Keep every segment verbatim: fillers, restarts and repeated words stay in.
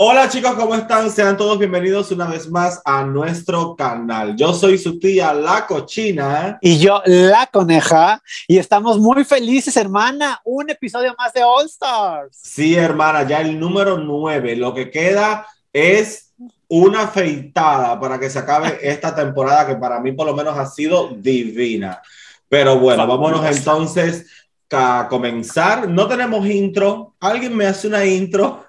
Hola chicos, ¿cómo están? Sean todos bienvenidos una vez más a nuestro canal. Yo soy su tía La Cochina. Y yo La Coneja. Y estamos muy felices, hermana. Un episodio más de All Stars. Sí, hermana, ya el número nueve. Lo que queda es una afeitada para que se acabe esta temporada que para mí por lo menos ha sido divina. Pero bueno, vámonos entonces a comenzar. No tenemos intro. ¿Alguien me hace una intro?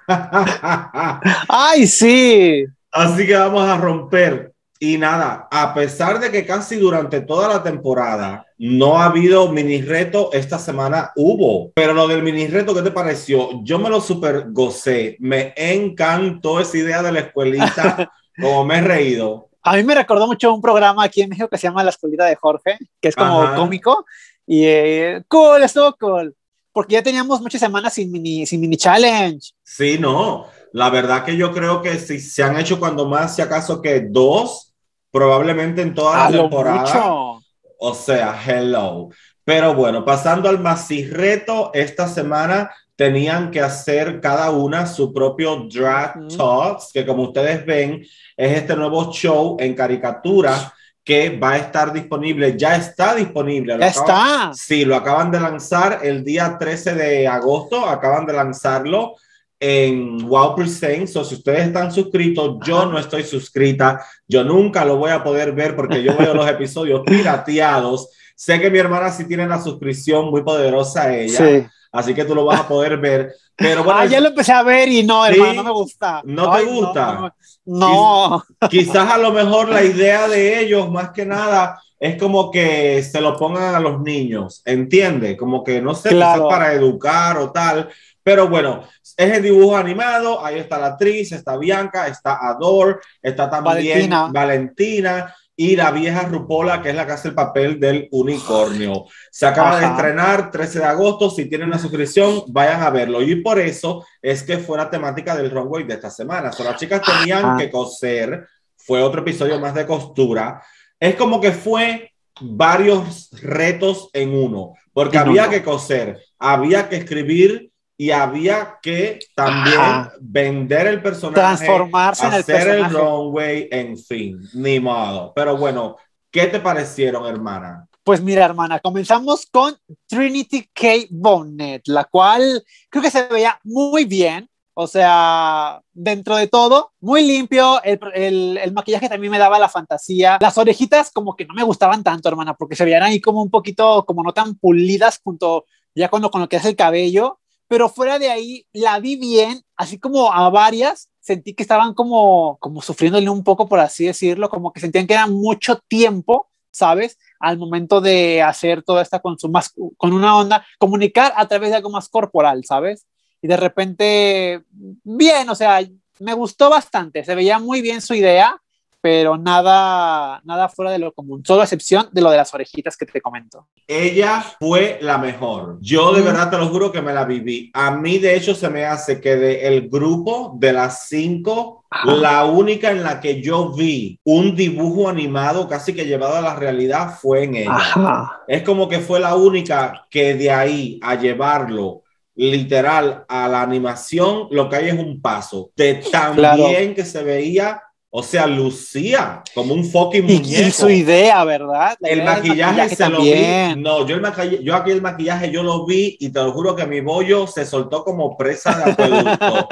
¡Ay, sí! Así que vamos a romper. Y nada, a pesar de que casi durante toda la temporada no ha habido mini reto, esta semana hubo. Pero lo del mini reto, ¿qué te pareció? Yo me lo super gocé. Me encantó esa idea de la escuelita. Como me he reído. A mí me recordó mucho un programa aquí en México que se llama La Escuelita de Jorge, que es como Ajá. cómico. Y eh, cool, estuvo cool. Porque ya teníamos muchas semanas sin mini, sin mini challenge. Sí, no. La verdad que yo creo que si se han hecho cuando más, si acaso que dos, probablemente en toda a la temporada. Mucho. O sea, hello. Pero bueno, pasando al masirreto, esta semana tenían que hacer cada una su propio Drag Talks, mm. que como ustedes ven, es este nuevo show en caricatura que va a estar disponible, ya está disponible. Lo ya acaban, está. Sí, lo acaban de lanzar el día trece de agosto, acaban de lanzarlo en WoW Presents, o si ustedes están suscritos, yo Ajá. no estoy suscrita, yo nunca lo voy a poder ver porque yo veo los episodios pirateados. Sé que mi hermana sí tiene la suscripción muy poderosa ella, sí. Así que tú lo vas a poder ver. Pero bueno, ah, ya lo empecé a ver y no, hermano, sí, no me gusta. ¿No Ay, te gusta? No. no. Quiz, quizás a lo mejor la idea de ellos, más que nada, es como que se lo pongan a los niños, ¿entiendes? Como que, no sé, claro, quizás para educar o tal. Pero bueno, es el dibujo animado, ahí está la actriz, está Bianca, está Adore, está también Valentina. Valentina y la vieja Rupola, que es la que hace el papel del unicornio. Se acaba Ajá. de estrenar trece de agosto. Si tienen una suscripción, vayan a verlo. Y por eso es que fue la temática del runway de esta semana. So, las chicas tenían Ajá. que coser. Fue otro episodio más de costura. Es como que fue varios retos en uno. Porque en había uno. que coser, había que escribir y había que también Ajá. vender el personaje, transformarse en el personaje, hacer el runway, en fin, ni modo. Pero bueno, ¿qué te parecieron, hermana? Pues mira, hermana, comenzamos con Trinity K. Bonnet, la cual creo que se veía muy bien, o sea, dentro de todo, muy limpio, el, el, el maquillaje también me daba la fantasía, las orejitas como que no me gustaban tanto, hermana, porque se veían ahí como un poquito, como no tan pulidas, junto ya con lo, con lo que es el cabello. Pero fuera de ahí, la vi bien, así como a varias, sentí que estaban como, como sufriéndole un poco, por así decirlo, como que sentían que era mucho tiempo, ¿sabes? Al momento de hacer toda esta con, su más, con una onda, comunicar a través de algo más corporal, ¿sabes? Y de repente, bien, o sea, me gustó bastante, se veía muy bien su idea, pero nada, nada fuera de lo común, solo excepción de lo de las orejitas que te comento. Ella fue la mejor. Yo de mm. verdad te lo juro que me la viví. A mí de hecho se me hace que del grupo de las cinco, Ajá. la única en la que yo vi un dibujo animado casi que llevado a la realidad fue en ella. Ajá. Es como que fue la única que de ahí a llevarlo literal a la animación, lo que hay es un paso. De tan claro. bien que se veía. O sea, lucía como un fucking muñeco. Y su idea, ¿verdad? La el idea maquillaje, maquillaje se también. lo vi. No, yo, el maquillaje, yo aquí el maquillaje yo lo vi y te lo juro que mi bollo se soltó como presa de acueducto.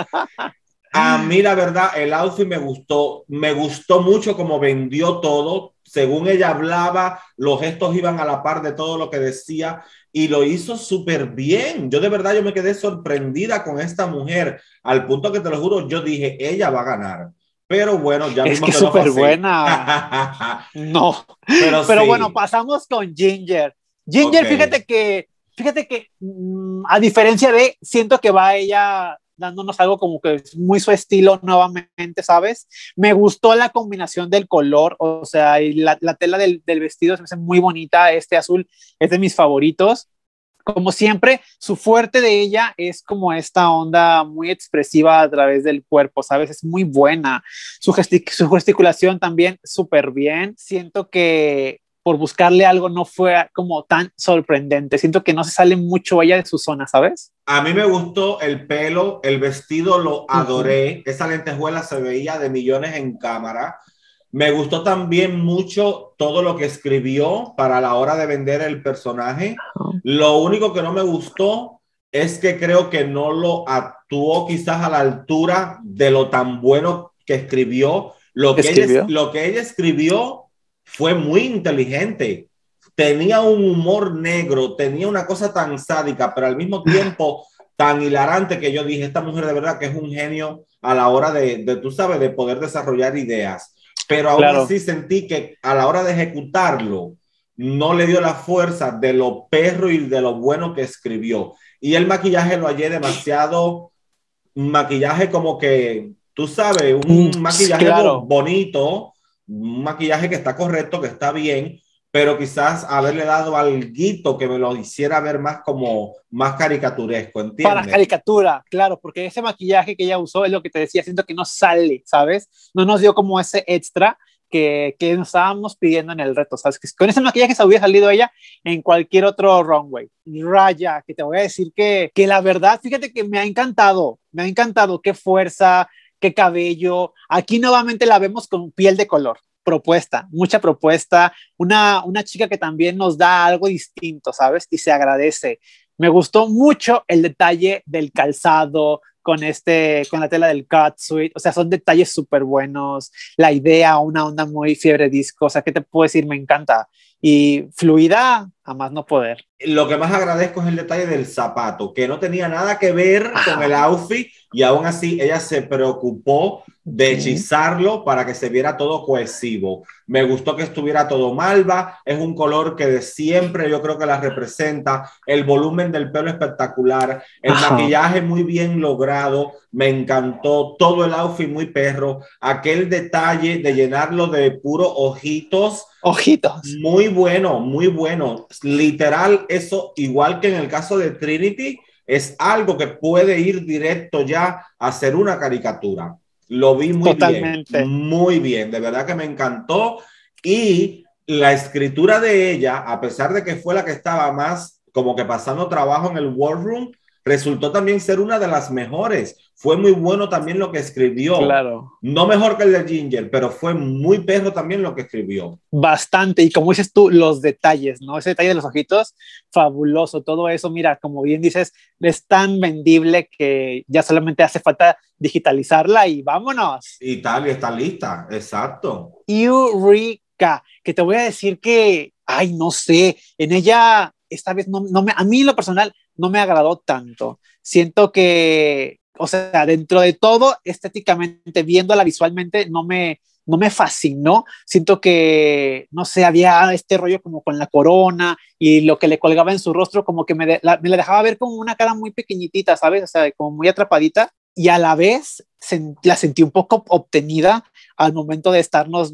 A mí, la verdad, el outfit me gustó. Me gustó mucho como vendió todo. Según ella hablaba, los gestos iban a la par de todo lo que decía y lo hizo súper bien. Yo de verdad, yo me quedé sorprendida con esta mujer al punto que te lo juro, yo dije, ella va a ganar. Pero bueno, ya vimos que no fue así. Es que súper buena. No. Pero, Pero sí. bueno, pasamos con Ginger. Ginger, okay. fíjate que, fíjate que, mmm, a diferencia de, siento que va ella dándonos algo como que es muy su estilo nuevamente, ¿sabes? Me gustó la combinación del color, o sea, y la, la tela del, del vestido se me hace muy bonita, este azul es de mis favoritos. Como siempre, su fuerte de ella es como esta onda muy expresiva a través del cuerpo, ¿sabes? Es muy buena. Su, gestic- su gesticulación también súper bien. Siento que por buscarle algo no fue como tan sorprendente. Siento que no se sale mucho allá de su zona, ¿sabes? A mí me gustó el pelo, el vestido lo adoré. Uh-huh. Esa lentejuela se veía de millones en cámara. Me gustó también mucho todo lo que escribió para la hora de vender el personaje. Uh-huh. Lo único que no me gustó es que creo que no lo actuó quizás a la altura de lo tan bueno que escribió. Lo que, ¿Escribió? Ella, lo que ella escribió... fue muy inteligente, tenía un humor negro, tenía una cosa tan sádica, pero al mismo tiempo tan hilarante que yo dije, esta mujer de verdad que es un genio a la hora de, de tú sabes, de poder desarrollar ideas. Pero aún claro. así sentí que a la hora de ejecutarlo, no le dio la fuerza de lo perro y de lo bueno que escribió. Y el maquillaje lo hallé demasiado, maquillaje como que, tú sabes, un mm, maquillaje claro. bonito, un maquillaje que está correcto, que está bien, pero quizás haberle dado alguito que me lo hiciera ver más como más caricaturesco, ¿entiendes? Para caricatura, claro, porque ese maquillaje que ella usó es lo que te decía, siento que no sale, ¿sabes? No nos dio como ese extra que, que nos estábamos pidiendo en el reto, ¿sabes? Que con ese maquillaje se hubiera salido ella en cualquier otro runway. Raya, que te voy a decir que, que la verdad, fíjate que me ha encantado, me ha encantado, qué fuerza, qué cabello. Aquí nuevamente la vemos con piel de color, propuesta, mucha propuesta, una, una chica que también nos da algo distinto, ¿sabes? Y se agradece. Me gustó mucho el detalle del calzado con, este, con la tela del catsuit, o sea, son detalles súper buenos, la idea, una onda muy fiebre disco, o sea, ¿qué te puedo decir? Me encanta. Y fluida, a más no poder. Lo que más agradezco es el detalle del zapato, que no tenía nada que ver ah. con el outfit, y aún así ella se preocupó de hechizarlo para que se viera todo cohesivo. Me gustó que estuviera todo malva, es un color que de siempre yo creo que la representa, el volumen del pelo espectacular, el Ajá. maquillaje muy bien logrado, me encantó, todo el outfit muy perro, aquel detalle de llenarlo de puro ojitos, ojitos, muy bueno, muy bueno, literal eso, igual que en el caso de Trinity, es algo que puede ir directo ya a hacer una caricatura. Lo vi muy Totalmente. bien, muy bien, de verdad que me encantó. Y la escritura de ella, a pesar de que fue la que estaba más como que pasando trabajo en el War Room, resultó también ser una de las mejores. Fue muy bueno también lo que escribió. Claro. No mejor que el de Ginger, pero fue muy perro también lo que escribió. Bastante. Y como dices tú, los detalles, ¿no? Ese detalle de los ojitos, fabuloso. Todo eso, mira, como bien dices, es tan vendible que ya solamente hace falta digitalizarla y vámonos. Italia está lista, exacto. Eureka, que te voy a decir que, ay, no sé, en ella, esta vez no, no me, a mí en lo personal, no me agradó tanto. Siento que, o sea, dentro de todo, estéticamente, viéndola visualmente, no me, no me fascinó. Siento que, no sé, había este rollo como con la corona y lo que le colgaba en su rostro, como que me, de, la, me la dejaba ver como una cara muy pequeñitita, ¿sabes? O sea, como muy atrapadita. Y a la vez se, la sentí un poco obtenida al momento de estarnos,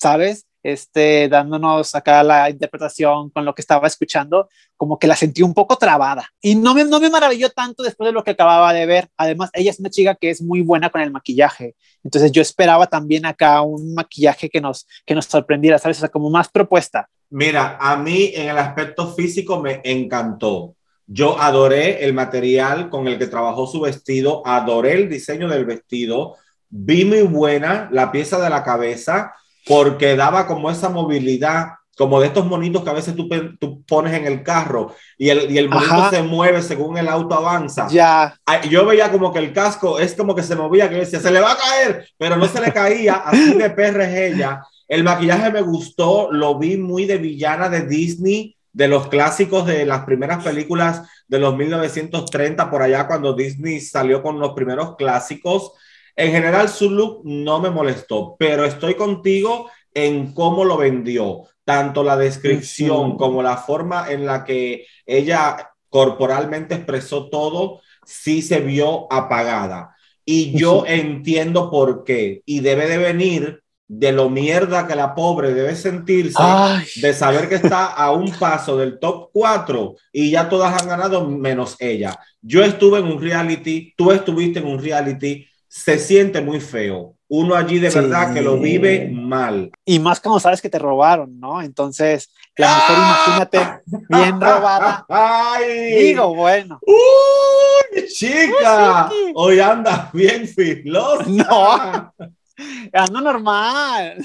¿sabes? Este, dándonos acá la interpretación con lo que estaba escuchando, como que la sentí un poco trabada. Y no me, no me maravilló tanto después de lo que acababa de ver. Además, ella es una chica que es muy buena con el maquillaje. Entonces yo esperaba también acá un maquillaje que nos, que nos sorprendiera, ¿sabes? O sea, como más propuesta. Mira, a mí en el aspecto físico me encantó. Yo adoré el material con el que trabajó su vestido, adoré el diseño del vestido, vi muy buena la pieza de la cabeza, porque daba como esa movilidad, como de estos monitos que a veces tú, tú pones en el carro y el, y el monito Ajá. se mueve según el auto avanza. Ya. Yo veía como que el casco es como que se movía, que decía, se le va a caer, pero no se le caía, así de perra es ella. El maquillaje me gustó, lo vi muy de villana de Disney, de los clásicos de las primeras películas de los mil novecientos treinta, por allá cuando Disney salió con los primeros clásicos. En general, su look no me molestó, pero estoy contigo en cómo lo vendió. Tanto la descripción sí. como la forma en la que ella corporalmente expresó todo, sí se vio apagada. Y yo sí. entiendo por qué. Y debe de venir de lo mierda que la pobre debe sentirse, Ay. de saber que está a un paso del top cuatro y ya todas han ganado menos ella. Yo estuve en un reality, tú estuviste en un reality, se siente muy feo. Uno allí de sí. verdad que lo vive mal. Y más como sabes que te robaron, ¿no? Entonces, la mujer, ¡ah! Imagínate, bien robada. ¡Ay! Digo, bueno. ¡Uy, chica! ¡Uy, hoy andas bien filosa! No, ando normal.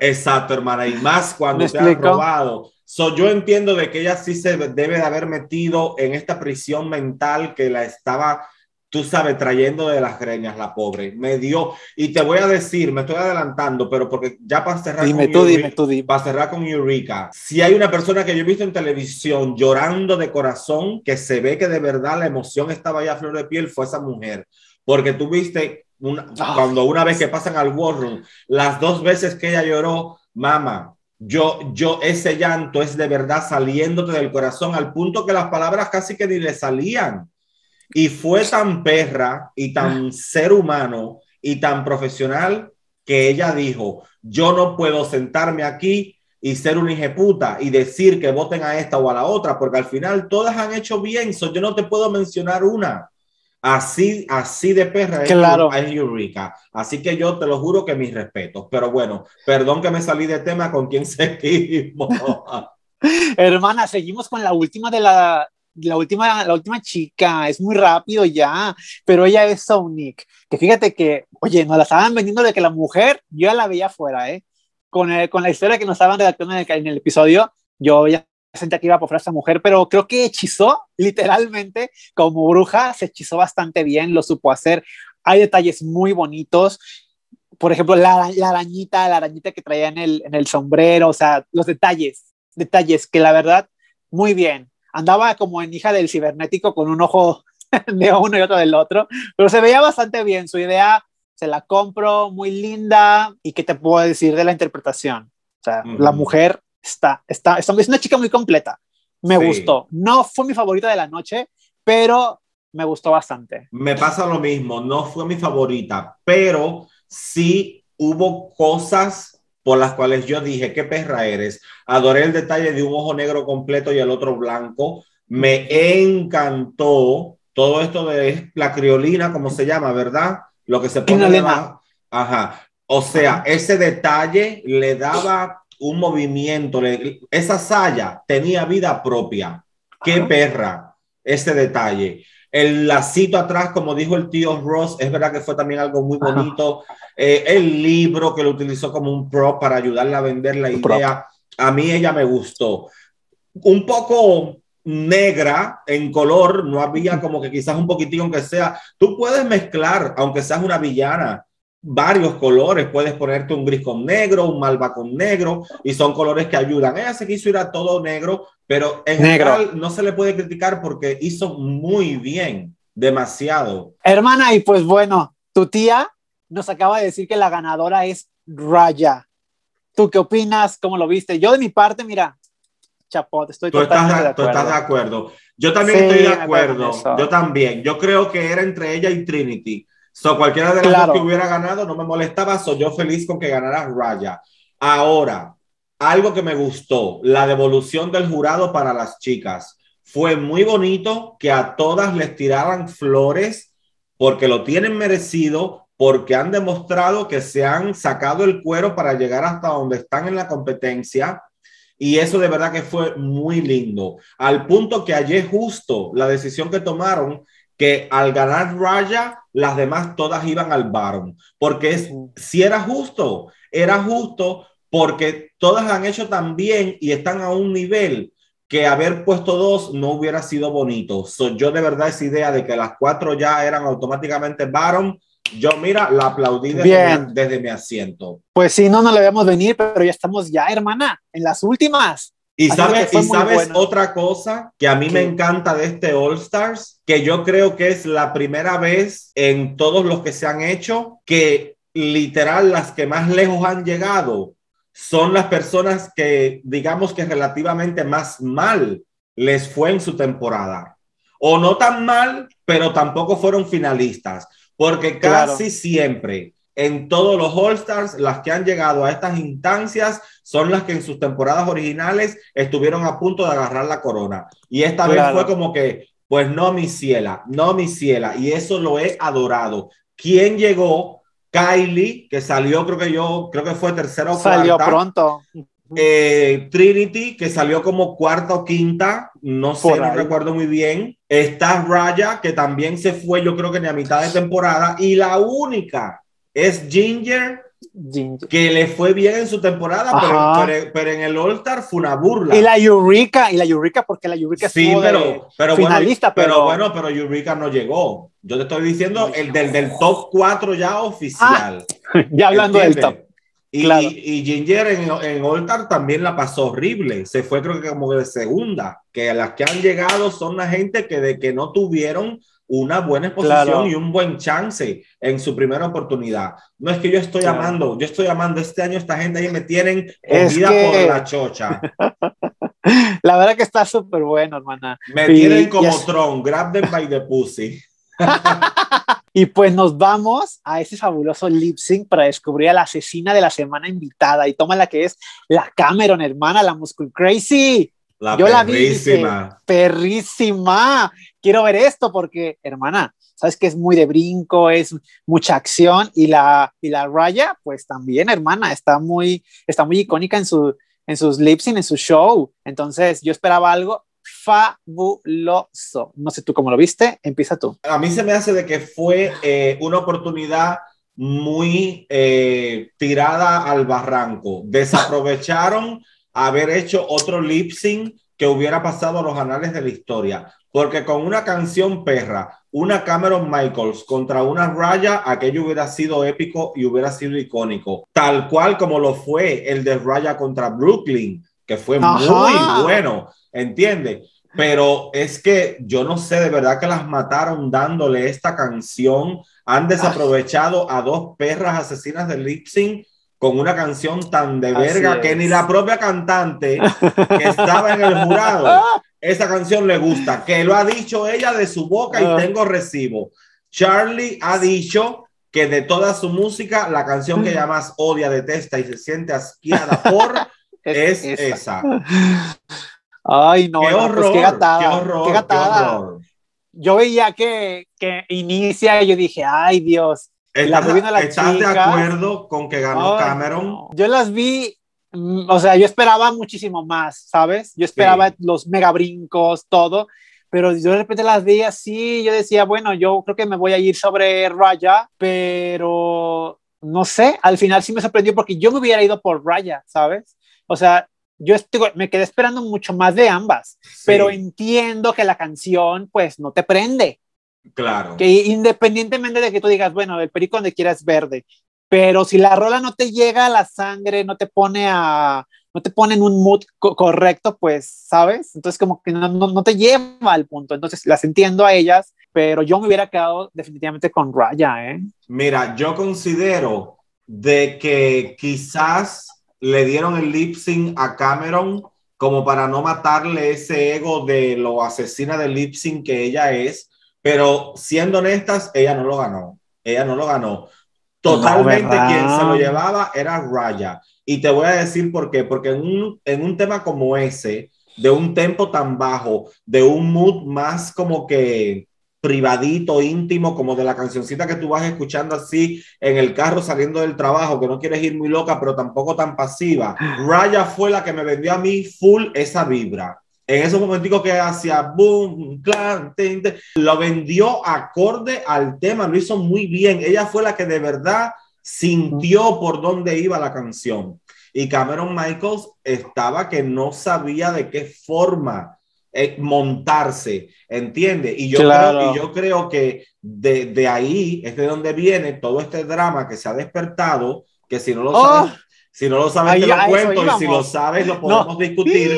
Exacto, hermana, y más cuando te han robado. So, yo entiendo de que ella sí se debe de haber metido en esta prisión mental que la estaba... tú sabes, trayendo de las greñas, la pobre, me dio, y te voy a decir, me estoy adelantando, pero porque ya para cerrar, dime con tú, Eureka, dime, tú, dime. Para cerrar con Eureka, si hay una persona que yo he visto en televisión llorando de corazón, que se ve que de verdad la emoción estaba ya a flor de piel, fue esa mujer, porque tú viste, una, oh. cuando una vez que pasan al war room, las dos veces que ella lloró, mamá, Yo, yo, ese llanto es de verdad saliéndote del corazón, al punto que las palabras casi que ni le salían. Y fue tan perra y tan ser humano y tan profesional que ella dijo, yo no puedo sentarme aquí y ser una hijeputa y decir que voten a esta o a la otra, porque al final todas han hecho bien, so yo no te puedo mencionar una. Así, así de perra claro. es Eureka. Así que yo te lo juro que mis respetos. Pero bueno, perdón que me salí de tema, ¿con quién seguimos? Hermana, seguimos con la última de la... La última, la última chica, es muy rápido ya, pero ella es Sonique, que fíjate que, oye, nos la estaban vendiendo de que la mujer, yo ya la veía afuera, ¿eh? Con, el, con la historia que nos estaban redactando en el, en el episodio, yo ya sentía que iba a por fuera esta mujer, pero creo que hechizó, literalmente, como bruja, se hechizó bastante bien, lo supo hacer, hay detalles muy bonitos, por ejemplo, la, la arañita, la arañita que traía en el, en el sombrero, o sea, los detalles, detalles que la verdad, muy bien. Andaba como en hija del cibernético con un ojo de uno y otro del otro, pero se veía bastante bien, su idea se la compro, muy linda. ¿Y qué te puedo decir de la interpretación? O sea, uh-huh. la mujer está, está, está, es una chica muy completa, me sí. gustó, no fue mi favorita de la noche, pero me gustó bastante. Me pasa lo mismo, no fue mi favorita, pero sí hubo cosas... por las cuales yo dije, qué perra eres. Adoré el detalle de un ojo negro completo y el otro blanco. Me encantó todo esto de la criolina, como se llama, ¿verdad? Lo que se pone debajo. Ajá. O sea, ese detalle le daba un movimiento. Le, esa saya tenía vida propia. Qué ajá. perra ese detalle. El lacito atrás, como dijo el tío Ross, es verdad que fue también algo muy bonito. Eh, el libro que lo utilizó como un prop para ayudarla a vender la idea. A mí ella me gustó. Un poco negra en color, no había como que quizás un poquitito, aunque sea. Tú puedes mezclar, aunque seas una villana, varios colores. Puedes ponerte un gris con negro, un malva con negro, y son colores que ayudan. Ella se quiso ir a todo negro, pero en general no se le puede criticar porque hizo muy bien, demasiado. Hermana, y pues bueno, tu tía nos acaba de decir que la ganadora es Raya. ¿Tú qué opinas? ¿Cómo lo viste? Yo de mi parte, mira, chapote, estoy tú totalmente estás, de acuerdo. Tú estás de acuerdo. Yo también sí, estoy de acuerdo. Yo también. Yo creo que era entre ella y Trinity. So, cualquiera de las claro. dos que hubiera ganado no me molestaba. Soy yo feliz con que ganara Raya. Ahora, algo que me gustó, la devolución del jurado para las chicas. Fue muy bonito que a todas les tiraran flores porque lo tienen merecido, porque han demostrado que se han sacado el cuero para llegar hasta donde están en la competencia. Y eso de verdad que fue muy lindo. Al punto que hallé justo la decisión que tomaron, que al ganar Raya, las demás todas iban al bottom. Porque es, si era justo, era justo porque todas han hecho tan bien y están a un nivel que haber puesto dos no hubiera sido bonito. So, yo de verdad esa idea de que las cuatro ya eran automáticamente bottom, yo mira, la aplaudí desde mi, desde mi asiento. Pues sí, no, no la veíamos venir, pero ya estamos ya, hermana, en las últimas. Y sabes, y sabes bueno. otra cosa que a mí ¿Qué? me encanta de este All Stars, que yo creo que es la primera vez en todos los que se han hecho, que literal las que más lejos han llegado son las personas que digamos que relativamente más mal les fue en su temporada. O no tan mal, pero tampoco fueron finalistas. Porque casi claro. siempre, en todos los All-Stars, las que han llegado a estas instancias son las que en sus temporadas originales estuvieron a punto de agarrar la corona. Y esta claro. vez fue como que, pues no, mi ciela, no, mi ciela. Y eso lo he adorado. quién llegó, Kylie, que salió, creo que yo, creo que fue tercera o salió cuarta. Salió pronto. Eh, Trinity, que salió como cuarta o quinta, no sé, no recuerdo muy bien. Está Raya, que también se fue, yo creo que ni a mitad de temporada. Y la única es Ginger, Ginger. que le fue bien en su temporada, pero, pero, pero en el All Star fue una burla. Y la Eureka, y la Eureka, porque la Eureka sí, pero, pero finalista, bueno, pero, pero bueno, pero Eureka no llegó. Yo te estoy diciendo el del, del top cuatro ya oficial. Ah, ya hablando ¿entiendes? Del top. Y, claro. y Ginger en, en All Star también la pasó horrible, se fue creo que como de segunda, que las que han llegado son la gente que de que no tuvieron una buena exposición claro. y un buen chance en su primera oportunidad. No es que yo estoy claro. amando, yo estoy amando este año esta gente ahí me tienen comida que... por la chocha. La verdad que está súper bueno, hermana. Me sí, tienen como yes. Tron, grab them by the pussy. Y pues nos vamos a ese fabuloso lip sync para descubrir a la asesina de la semana invitada. Y toma la que es la Cameron, hermana, la Muscle Crazy. La Yo perrísima. La vi, dije, perrísima. Quiero ver esto porque, hermana, sabes que es muy de brinco, es mucha acción. Y la, y la Raya, pues también, hermana, está muy, está muy icónica en, su, en sus lip sync, en su show. Entonces yo esperaba algo fabuloso. No sé tú cómo lo viste, empieza tú. A mí se me hace de que fue eh, una oportunidad muy eh, tirada al barranco. Desaprovecharon haber hecho otro lip sync que hubiera pasado a los anales de la historia, porque con una canción perra, una Cameron Michaels contra una Raya, aquello hubiera sido épico y hubiera sido icónico, tal cual como lo fue el de Raya contra Brooklyn, que fue Ajá. muy bueno, ¿entiendes? Pero es que yo no sé, de verdad que las mataron dándole esta canción. Han desaprovechado Ay. a dos perras asesinas de lip sync con una canción tan de verga es. que ni la propia cantante que estaba en el jurado, esa canción le gusta, que lo ha dicho ella de su boca uh. y tengo recibo. Charlie ha dicho que de toda su música, la canción que ella más odia, detesta y se siente asqueada por... Es esa. esa. Ay, no, qué horror, pues qué gatada, qué horror, qué gatada. Qué horror. Yo veía que, que inicia y yo dije, ay, Dios. ¿Estás, la la ¿estás de acuerdo con que ganó ay, Cameron? No. Yo las vi, o sea, yo esperaba muchísimo más, ¿sabes? Yo esperaba sí. los mega brincos, todo, pero yo de repente las vi así, yo decía, bueno, yo creo que me voy a ir sobre Raya, pero no sé, al final sí me sorprendió porque yo me hubiera ido por Raya, ¿sabes? O sea, yo estoy, me quedé esperando mucho más de ambas, sí. pero entiendo que la canción, pues, no te prende. Claro. Que independientemente de que tú digas, bueno, el perico donde quieras verde, pero si la rola no te llega a la sangre, no te pone a, no te pone en un mood co correcto, pues, ¿sabes? Entonces, como que no, no, no te lleva al punto. Entonces, las entiendo a ellas, pero yo me hubiera quedado definitivamente con Raya, ¿eh? Mira, yo considero de que quizás le dieron el lip sync a Cameron como para no matarle ese ego de lo asesina del lip sync que ella es, pero siendo honestas, ella no lo ganó. Ella no lo ganó. Totalmente no, quien se lo llevaba era Raya. Y te voy a decir por qué. Porque en un, en un tema como ese, de un tempo tan bajo, de un mood más como que privadito, íntimo, como de la cancioncita que tú vas escuchando así en el carro saliendo del trabajo, que no quieres ir muy loca pero tampoco tan pasiva. Raya fue la que me vendió a mí full esa vibra, en esos momenticos que hacía boom, clan, tin, tin, lo vendió acorde al tema, lo hizo muy bien. Ella fue la que de verdad sintió por dónde iba la canción, y Cameron Michaels estaba que no sabía de qué forma montarse, ¿entiende? Y yo claro. creo, y yo creo que de, de ahí es de donde viene todo este drama que se ha despertado, que si no lo oh, sabes, si no lo sabes ahí, te lo cuento, y si lo sabes lo podemos no. discutir.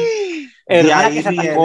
De ahí, viene,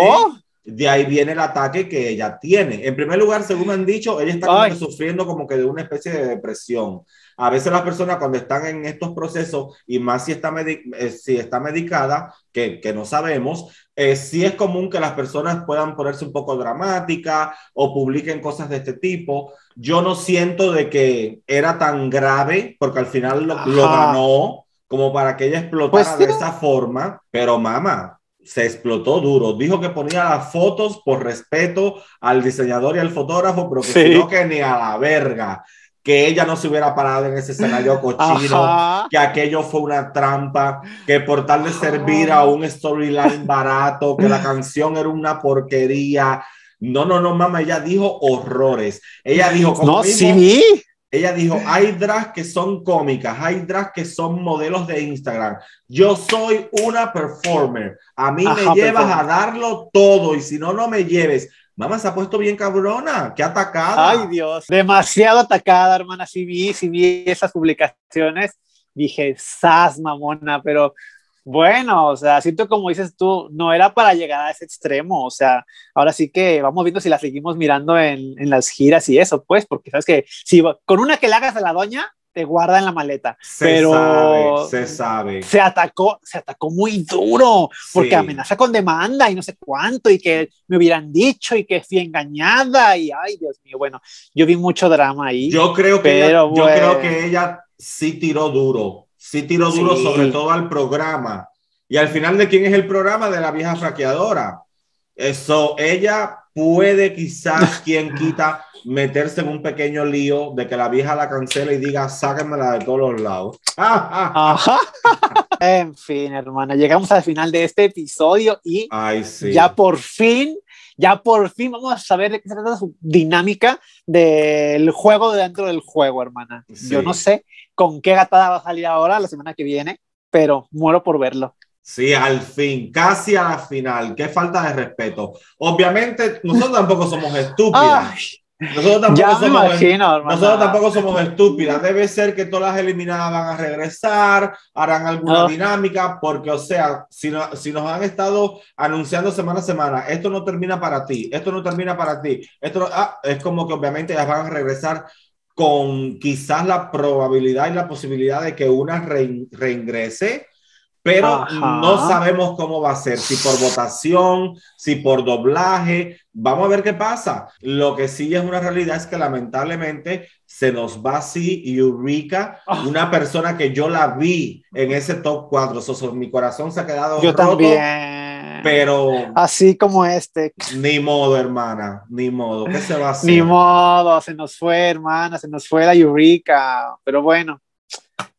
de ahí viene el ataque que ella tiene. En primer lugar, según me han dicho, ella está como sufriendo como que de una especie de depresión. A veces las personas cuando están en estos procesos, y más si está, medic eh, si está medicada, que, que no sabemos, eh, sí es común que las personas puedan ponerse un poco dramáticas o publiquen cosas de este tipo. Yo no siento de que era tan grave, porque al final lo, lo ganó, como para que ella explotara pues, ¿sí? de esa forma, pero mamá, se explotó duro. Dijo que ponía las fotos por respeto al diseñador y al fotógrafo, pero que sí. sino que ni a la verga. que ella no se hubiera parado en ese escenario cochino, ajá, que aquello fue una trampa, que por tal de servir a un storyline barato, que la canción era una porquería. No, no, no, mamá, ella dijo horrores. Ella dijo... No, mismo, sí. Ella dijo, hay drags que son cómicas, hay drags que son modelos de Instagram. Yo soy una performer. A mí ajá, me llevas performer. a darlo todo y si no, no me lleves. Mamá, se ha puesto bien cabrona, qué atacada. Ay, Dios, demasiado atacada, hermana. Sí vi, sí vi esas publicaciones. Dije, sas, mamona, pero bueno, o sea, siento como dices tú, no era para llegar a ese extremo. O sea, ahora sí que vamos viendo si la seguimos mirando en, en las giras y eso, pues, porque sabes que si con una que le hagas a la doña, te guarda en la maleta. Se pero sabe, se sabe. Se atacó, se atacó muy duro, porque sí, amenaza con demanda y no sé cuánto, y que me hubieran dicho, y que fui engañada, y ay, Dios mío, bueno, yo vi mucho drama ahí. Yo creo que, pero, ella, yo bueno. creo que ella sí tiró duro, sí tiró duro sí. sobre todo al programa, y al final de quién es el programa, de la vieja fraqueadora. Eso, ella puede quizás, quien quita, meterse en un pequeño lío de que la vieja la cancela y diga, sáquenmela de todos los lados. Ajá. En fin, hermana, llegamos al final de este episodio y Ay, sí. ya por fin, ya por fin vamos a saber de qué se trata su dinámica del juego dentro del juego, hermana. Sí. Yo no sé con qué gatada va a salir ahora la semana que viene, pero muero por verlo. Sí, al fin, casi a la final. Qué falta de respeto. Obviamente, nosotros tampoco somos estúpidas. Ay. Nosotros tampoco, somos, imagino, nosotros tampoco somos estúpidas. Debe ser que todas las eliminadas van a regresar, harán alguna oh. dinámica, porque, o sea, si, no, si nos han estado anunciando semana a semana, esto no termina para ti, esto no termina para ti, esto no, ah, es como que obviamente ellas van a regresar con quizás la probabilidad y la posibilidad de que una re, reingrese, pero ajá, no sabemos cómo va a ser, si por votación, si por doblaje. Vamos a ver qué pasa. Lo que sí es una realidad es que lamentablemente se nos va así Eureka, oh. una persona que yo la vi en ese top cuatro. So, so, mi corazón se ha quedado yo roto. Yo también. Pero... así como este. Ni modo, hermana. Ni modo. ¿Qué se va a hacer? Ni modo. Se nos fue, hermana. Se nos fue la Eureka. Pero bueno.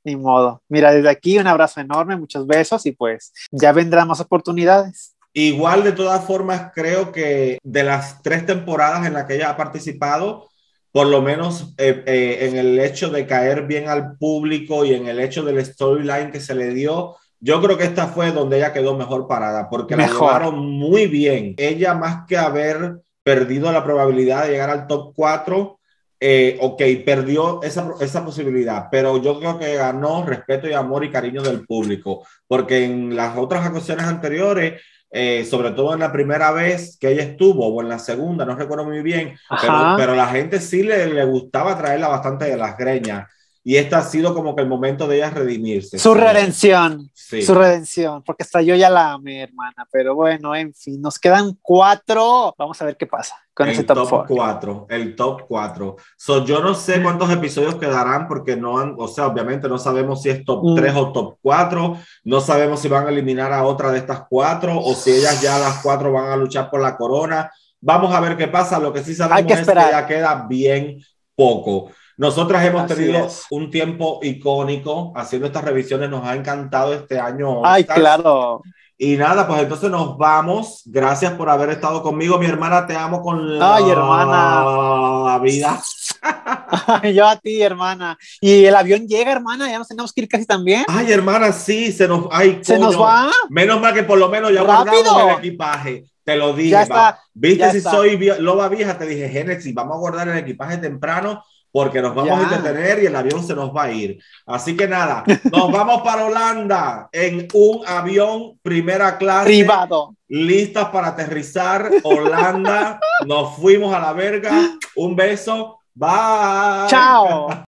Ni modo. Mira, desde aquí un abrazo enorme, muchos besos y pues ya vendrán más oportunidades. Igual, de todas formas, creo que de las tres temporadas en las que ella ha participado, por lo menos eh, eh, en el hecho de caer bien al público y en el hecho del storyline que se le dio, yo creo que esta fue donde ella quedó mejor parada, porque mejor. la llevaron muy bien. Ella, más que haber perdido la probabilidad de llegar al top cuatro, Eh, ok, perdió esa, esa posibilidad, pero yo creo que ganó respeto y amor y cariño del público, porque en las otras ocasiones anteriores, eh, sobre todo en la primera vez que ella estuvo, o en la segunda, no recuerdo muy bien, pero, pero la gente sí le, le gustaba traerla bastante de las greñas, y este ha sido como que el momento de ella redimirse. Su ¿sabes? redención, sí. su redención, porque hasta yo ya la amé, hermana, pero bueno, en fin, nos quedan cuatro, vamos a ver qué pasa. Con el ese top cuatro, el top cuatro. So, yo no sé cuántos episodios quedarán porque no han, o sea, obviamente no sabemos si es top tres mm. o top cuatro, no sabemos si van a eliminar a otra de estas cuatro o si ellas ya las cuatro van a luchar por la corona. Vamos a ver qué pasa, lo que sí sabemos Hay que es que ya queda bien poco. Nosotras hemos Así tenido es. un tiempo icónico haciendo estas revisiones, nos ha encantado este año. Ay, ¿sabes? claro. Y nada, pues entonces nos vamos. Gracias por haber estado conmigo, mi hermana. Te amo con la, Ay, hermana. la vida. Ay, yo a ti, hermana. Y el avión llega, hermana. Ya nos tenemos que ir casi también. Ay, hermana, sí. Se nos, ay, ¿Se coño. nos va. Menos mal que por lo menos ya guardamos el equipaje. Te lo dije. Ya está, Viste ya si está. soy loba vieja. Te dije, Génesis, vamos a guardar el equipaje temprano, porque nos vamos ya. a detener y el avión se nos va a ir. Así que nada, nos vamos para Holanda en un avión primera clase. Privado. Listas para aterrizar. Holanda. Nos fuimos a la verga. Un beso. Bye. Chao.